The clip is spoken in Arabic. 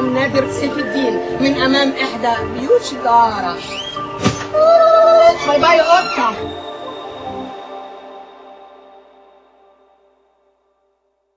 أخوكم نادر سيف الدين من أمام إحدى بيوت الدارة. باي باي قطة.